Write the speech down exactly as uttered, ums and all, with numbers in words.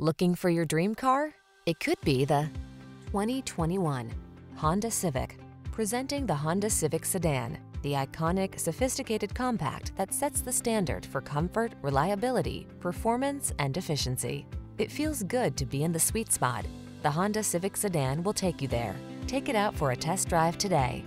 Looking for your dream car? It could be the twenty twenty-one Honda Civic. Presenting the Honda Civic sedan, the iconic, sophisticated compact that sets the standard for comfort, reliability, performance, and efficiency. It feels good to be in the sweet spot. The Honda Civic sedan will take you there. Take it out for a test drive today.